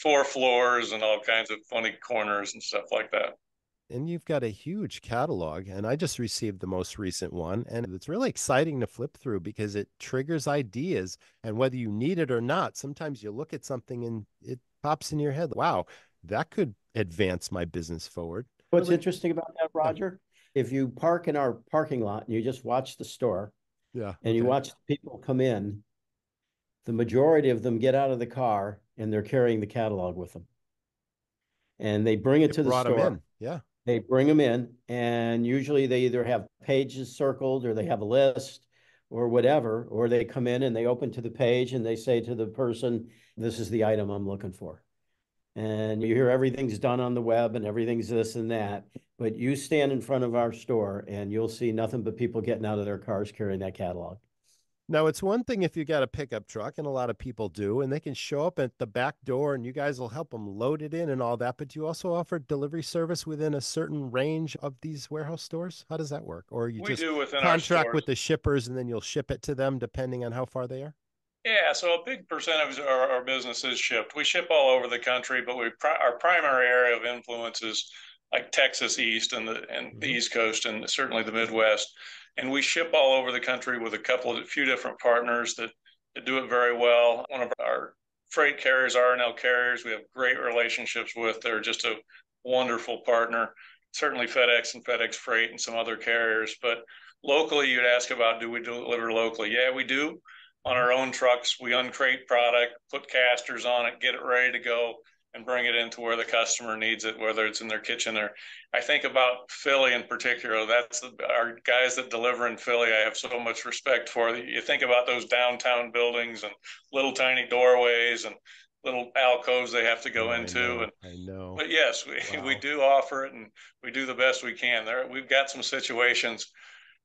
4 floors and all kinds of funny corners and stuff like that. And you've got a huge catalog, and I just received the most recent one, and it's really exciting to flip through because it triggers ideas, and whether you need it or not, sometimes you look at something and it pops in your head. Wow, that could advance my business forward. What's interesting about that, Roger, if you park in our parking lot and you just watch the store, and you watch people come in, the majority of them get out of the car and they're carrying the catalog with them. And they bring it to the store. Yeah. They bring them in, and usually they either have pages circled or they have a list or whatever, or they come in and they open to the page and they say to the person, this is the item I'm looking for. And you hear everything's done on the web and everything's this and that, but you stand in front of our store and you'll see nothing but people getting out of their cars carrying that catalog. Now, it's one thing if you got a pickup truck, and a lot of people do, and they can show up at the back door and you guys will help them load it in and all that. But you also offer delivery service within a certain range of these warehouse stores. How does that work? Or you just contract with the shippers and then you'll ship it to them depending on how far they are? Yeah, so a big percentage of our business is shipped. We ship all over the country, but our primary area of influence is like Texas East and the East Coast, and certainly the Midwest. And we ship all over the country with a few different partners that do it very well. One of our freight carriers, R&L Carriers, we have great relationships with. They're just a wonderful partner. Certainly FedEx and FedEx Freight and some other carriers. But locally, you'd ask about, do we deliver locally? Yeah, we do. On our own trucks, we uncrate product, put casters on it, get it ready to go, and bring it into where the customer needs it, whether it's in their kitchen or, I think about Philly in particular, that's our guys that deliver in Philly, I have so much respect for. You think about those downtown buildings and little tiny doorways and little alcoves they have to go into. I know. But yes, we do offer it, and we do the best we can. We've got some situations,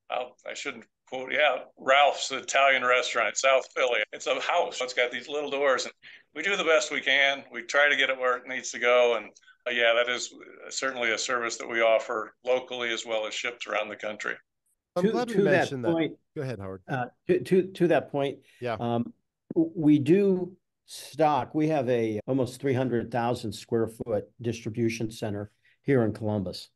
I shouldn't quote, Ralph's Italian restaurant in South Philly. It's a house. It's got these little doors, and we do the best we can. We try to get it where it needs to go. And that is certainly a service that we offer locally as well as shipped around the country. I'm glad you mentioned that. Go ahead, Howard. To that point, we do stock. We have a almost 300,000 square foot distribution center here in Columbus.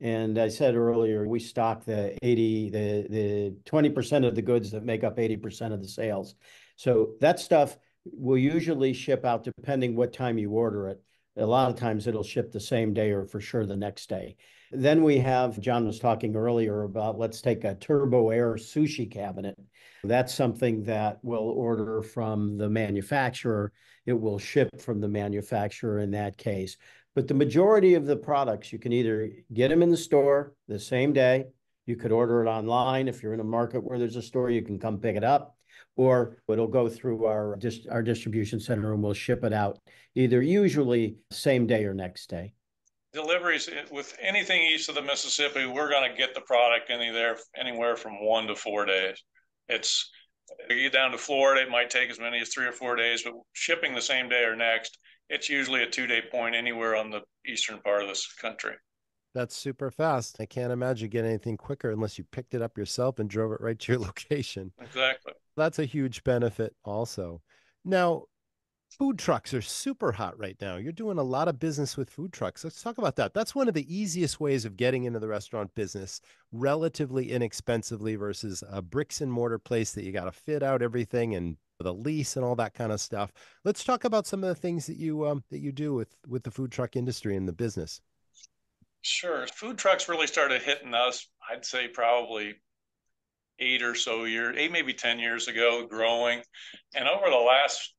And I said earlier, we stock the 20% of the goods that make up 80% of the sales. So that stuff will usually ship out depending what time you order it. A lot of times it'll ship the same day or for sure the next day. Then we have, John was talking earlier about, let's take a Turbo Air sushi cabinet. That's something that we'll order from the manufacturer. It will ship from the manufacturer in that case. But the majority of the products, you can either get them in the store the same day. You could order it online. If you're in a market where there's a store, you can come pick it up, or it'll go through our distribution center and we'll ship it out either usually same day or next day. Deliveries, with anything east of the Mississippi, we're going to get the product anywhere from 1 to 4 days. It's, if you get down to Florida, it might take as many as 3 or 4 days, but shipping the same day or next, it's usually a 2-day point anywhere on the eastern part of this country. That's super fast. I can't imagine getting anything quicker unless you picked it up yourself and drove it right to your location. Exactly. That's a huge benefit also. Now, food trucks are super hot right now. You're doing a lot of business with food trucks. Let's talk about that. That's one of the easiest ways of getting into the restaurant business relatively inexpensively versus a bricks and mortar place that you got to fit out everything and the lease and all that kind of stuff. Let's talk about some of the things that you do with the food truck industry and the business. Sure. Food trucks really started hitting us, I'd say probably 8 or so years, maybe 10 years ago, growing. And over the last,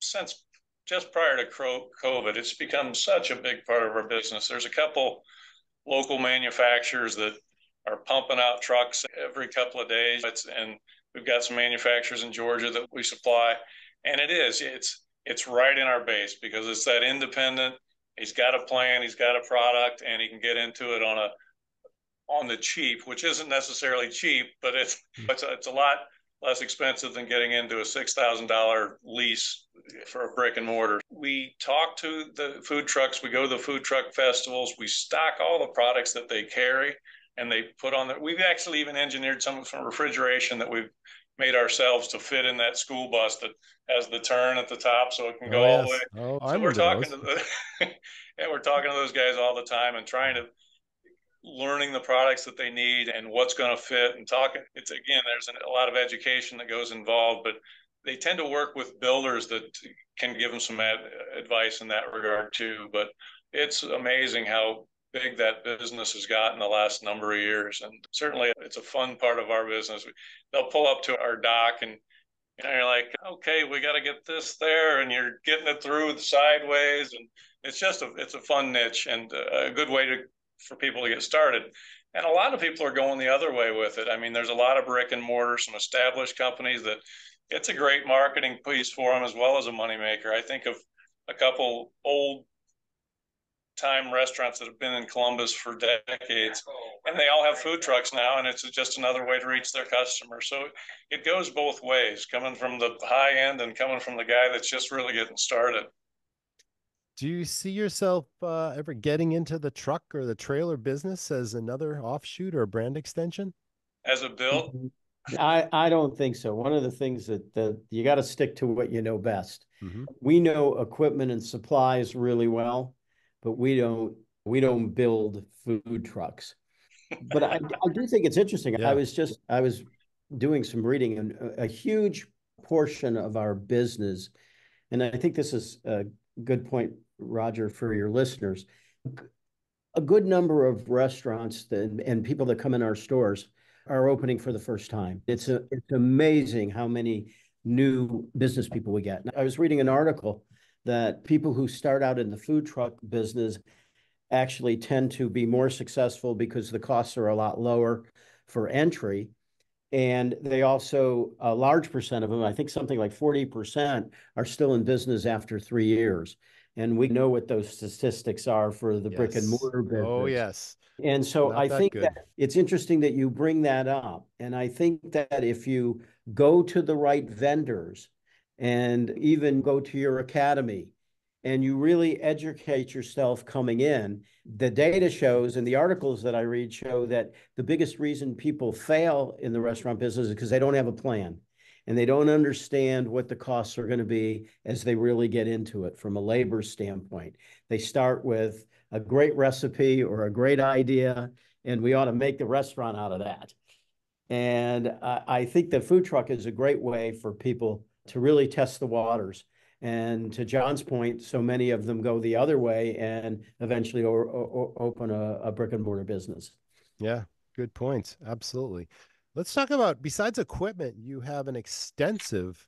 since just prior to COVID, it's become such a big part of our business. There's a couple local manufacturers that are pumping out trucks every couple of days. And we've got some manufacturers in Georgia that we supply. And it's right in our base because it's that independent. He's got a plan, he's got a product, and he can get into it on the cheap, which isn't necessarily cheap, but it's a lot less expensive than getting into a $6,000 lease for a brick and mortar. We talk to the food trucks, we go to the food truck festivals, we stock all the products that they carry, and they put on their, we've actually even engineered some refrigeration that we've made ourselves to fit in that school bus that has the turn at the top so it can go all the way. So we're talking to and we're talking to those guys all the time and learning the products that they need and what's going to fit and talking. It's, again, there's a lot of education that goes involved, but they tend to work with builders that can give them some advice in that regard too. But it's amazing how big that business has gotten the last number of years, and certainly it's a fun part of our business. They'll pull up to our dock and you're like, okay, we got to get this there, and you're getting it through sideways, and it's just a fun niche and a good way for people to get started. And a lot of people are going the other way with it. I mean, there's a lot of brick and mortar, some established companies that it's a great marketing piece for them as well as a moneymaker. I think of a couple old time restaurants that have been in Columbus for decades, and they all have food trucks now, and it's just another way to reach their customers. So it goes both ways, coming from the high end and coming from the guy that's just really getting started. Do you see yourself ever getting into the truck or the trailer business as another offshoot or brand extension? As a build? I don't think so. One of the things that you got to stick to what you know best. Mm-hmm. We know equipment and supplies really well, but we don't build food trucks. But I do think it's interesting. Yeah. I was doing some reading, and a huge portion of our business, and I think this is a good point, Roger, for your listeners, a good number of restaurants and people that come in our stores are opening for the first time. It's amazing how many new business people we get. I was reading an article that people who start out in the food truck business actually tend to be more successful because the costs are a lot lower for entry. And they also, a large percent of them, I think something like 40%, are still in business after 3 years. And we know what those statistics are for the brick and mortar business. Oh, yes. And so I think that it's interesting that you bring that up. And I think that if you go to the right vendors and even go to your academy and you really educate yourself coming in, the data shows, and the articles that I read show, that the biggest reason people fail in the restaurant business is because they don't have a plan. and they don't understand what the costs are going to be as they really get into it from a labor standpoint. They start with a great recipe or a great idea, and we ought to make the restaurant out of that. And I think the food truck is a great way for people to really test the waters. And to John's point, so many of them go the other way and eventually open a brick and mortar business. Yeah, good points. Absolutely. Let's talk about, besides equipment, you have an extensive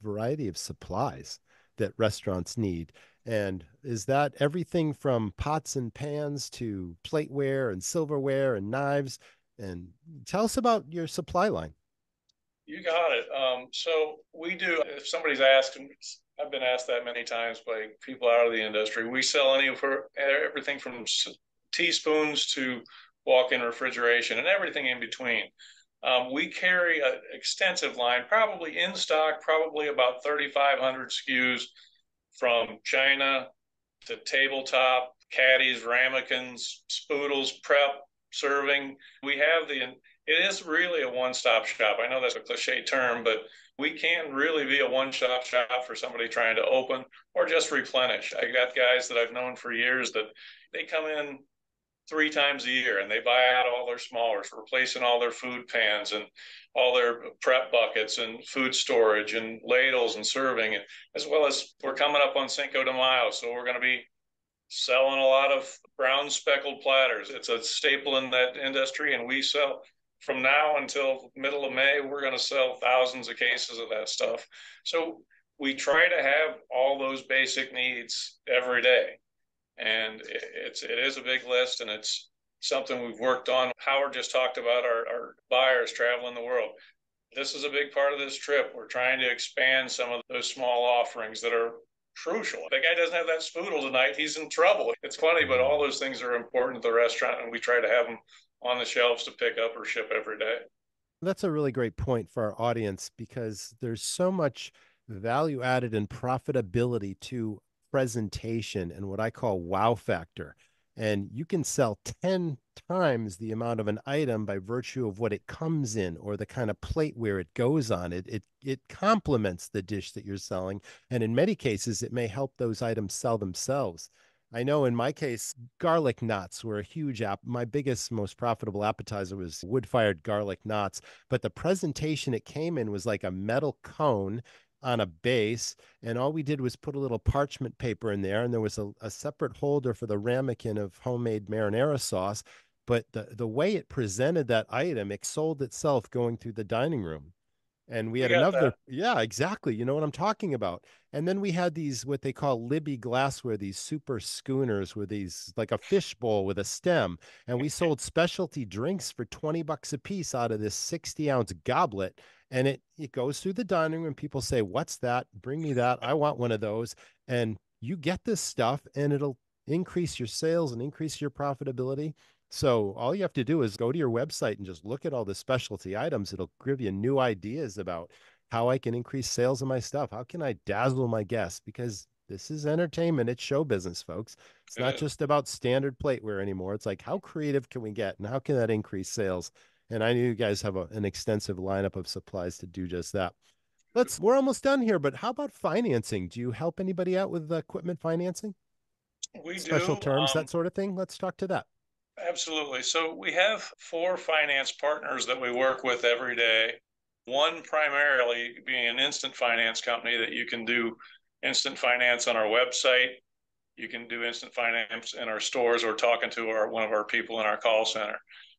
variety of supplies that restaurants need. And is that everything from pots and pans to plateware and silverware and knives? And tell us about your supply line. You got it. So we do, if somebody's asked, and I've been asked that many times by people out of the industry, we sell everything from teaspoons to walk-in refrigeration and everything in between. We carry an extensive line, probably in stock, probably about 3,500 SKUs from china to tabletop, caddies, ramekins, spoodles, prep, serving. We have it is really a one-stop shop. I know that's a cliche term, but we can really be a one-stop shop for somebody trying to open or just replenish. I got guys that I've known for years that they come in 3 times a year and they buy out all their smallers, replacing all their food pans and all their prep buckets and food storage and ladles and serving, as well as we're coming up on Cinco de Mayo. So we're going to be selling a lot of brown speckled platters. It's a staple in that industry, and we sell from now until middle of May, we're going to sell thousands of cases of that stuff. So we try to have all those basic needs every day. And it is a big list, and it's something we've worked on. Howard just talked about our buyers traveling the world. This is a big part of this trip. We're trying to expand some of those small offerings that are crucial. If the guy doesn't have that spoodle tonight, he's in trouble. It's funny, but all those things are important to the restaurant, and we try to have them on the shelves to pick up or ship every day. That's a really great point for our audience, because there's so much value added and profitability to presentation and what I call wow factor. And you can sell 10 times the amount of an item by virtue of what it comes in or the kind of plate where it goes on. It complements the dish that you're selling. And in many cases, it may help those items sell themselves. I know in my case, garlic knots were a huge app. My biggest, most profitable appetizer was wood-fired garlic knots. But the presentation it came in was like a metal cone on a base, and all we did was put a little parchment paper in there, and there was a separate holder for the ramekin of homemade marinara sauce. But the way it presented that item, it sold itself going through the dining room. And we had another, yeah, exactly. You know what I'm talking about. And then we had these, what they call Libby glassware, these super schooners with these, like a fish bowl with a stem. And we sold specialty drinks for $20 a piece out of this 60-ounce goblet. And it goes through the dining room. People say, what's that? Bring me that. I want one of those. And you get this stuff, and it'll increase your sales and increase your profitability. So all you have to do is go to your website and just look at all the specialty items. It'll give you new ideas about how I can increase sales of my stuff. How can I dazzle my guests? Because this is entertainment. It's show business, folks. It's not just about standard plateware anymore. It's like, how creative can we get, and how can that increase sales? And I know you guys have an extensive lineup of supplies to do just that. We're almost done here, but how about financing? Do you help anybody out with equipment financing? We do. Special terms, that sort of thing? Let's talk to that. Absolutely. So we have 4 finance partners that we work with every day. One primarily being an instant finance company that you can do instant finance on our website. You can do instant finance in our stores or talking to one of our people in our call center.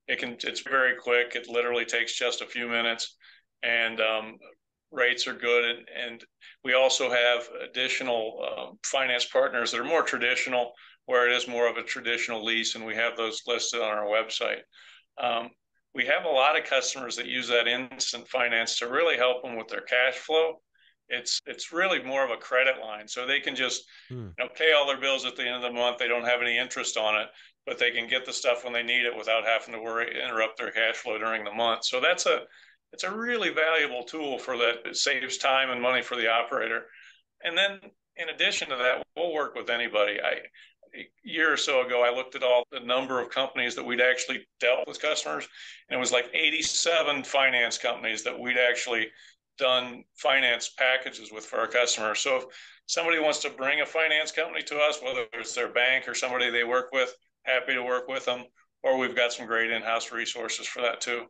It's very quick. It literally takes just a few minutes, and rates are good. And we also have additional finance partners that are more traditional, where it is more of a traditional lease, and we have those listed on our website. We have a lot of customers that use that instant finance to really help them with their cash flow. It's really more of a credit line, so they can just pay all their bills at the end of the month. They don't have any interest on it, but they can get the stuff when they need it without having to interrupt their cash flow during the month. So it's a really valuable tool for that. It saves time and money for the operator. And then in addition to that, we'll work with anybody. A year or so ago, I looked at all the number of companies that we'd actually dealt with customers, and it was like 87 finance companies that we'd actually done finance packages with for our customers. So if somebody wants to bring a finance company to us, whether it's their bank or somebody they work with, happy to work with them, or we've got some great in-house resources for that too.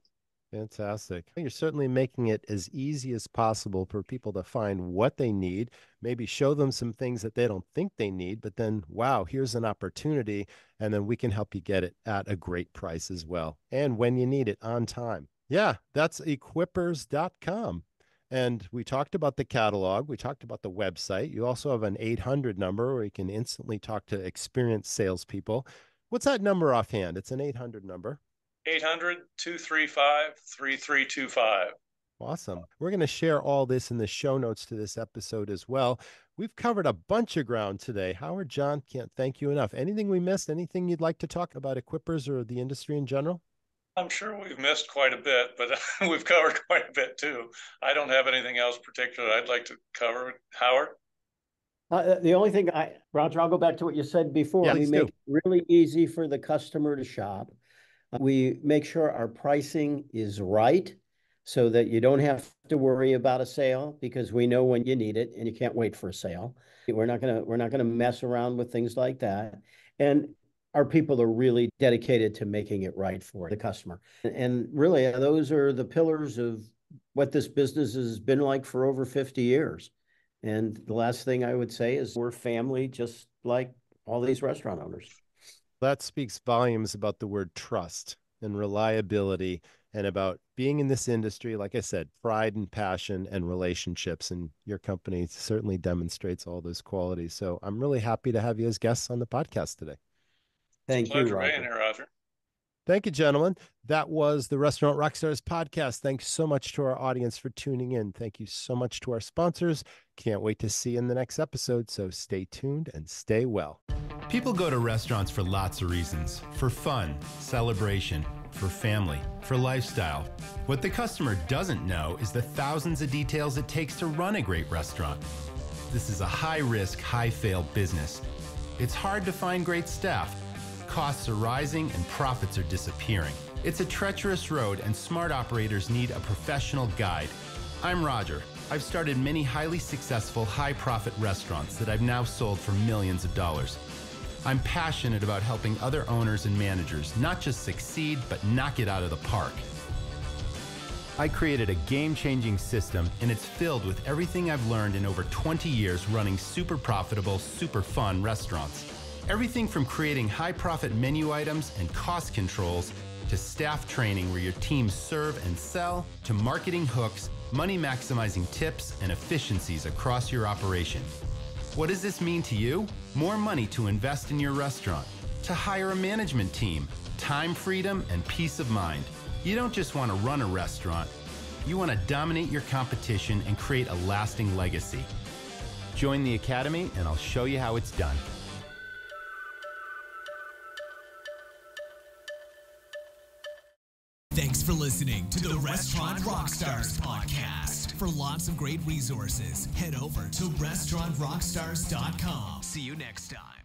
Fantastic. You're certainly making it as easy as possible for people to find what they need, maybe show them some things that they don't think they need, but then, wow, here's an opportunity, and then we can help you get it at a great price as well, and when you need it, on time. Yeah, that's equippers.com. And we talked about the catalog. We talked about the website. You also have an 800 number where you can instantly talk to experienced salespeople. What's that number offhand? It's an 800 number. 800-235-3325. Awesome. We're going to share all this in the show notes to this episode as well. We've covered a bunch of ground today. Howard, John, can't thank you enough. Anything we missed? Anything you'd like to talk about Equippers or the industry in general? I'm sure we've missed quite a bit, but we've covered quite a bit too. I don't have anything else particular I'd like to cover. Howard? The only thing, Roger, I'll go back to what you said before. Yeah, we make it really easy for the customer to shop. We make sure our pricing is right so that you don't have to worry about a sale, because we know when you need it and you can't wait for a sale. We're not gonna mess around with things like that. And our people are really dedicated to making it right for the customer. And really, those are the pillars of what this business has been like for over 50 years. And the last thing I would say is we're family, just like all these restaurant owners. That speaks volumes about the word trust and reliability, and about being in this industry, like I said, pride and passion and relationships. And your company certainly demonstrates all those qualities. So I'm really happy to have you as guests on the podcast today. Thank you, Roger. Thank you, gentlemen. That was the Restaurant Rockstars podcast. Thanks so much to our audience for tuning in. Thank you so much to our sponsors. Can't wait to see you in the next episode. So stay tuned and stay well. People go to restaurants for lots of reasons: for fun, celebration, for family, for lifestyle. What the customer doesn't know is the thousands of details it takes to run a great restaurant. This is a high-risk, high-fail business. It's hard to find great staff. Costs are rising and profits are disappearing. It's a treacherous road, and smart operators need a professional guide. I'm Roger. I've started many highly successful, high-profit restaurants that I've now sold for millions of dollars. I'm passionate about helping other owners and managers not just succeed, but knock it out of the park. I created a game-changing system, and it's filled with everything I've learned in over 20 years running super profitable, super fun restaurants. Everything from creating high-profit menu items and cost controls, to staff training where your teams serve and sell, to marketing hooks, money-maximizing tips, and efficiencies across your operation. What does this mean to you? More money to invest in your restaurant, to hire a management team, time freedom, and peace of mind. You don't just want to run a restaurant. You want to dominate your competition and create a lasting legacy. Join the Academy, and I'll show you how it's done. Thanks for listening to the Restaurant Rockstars podcast. For lots of great resources, head over to restaurantrockstars.com. See you next time.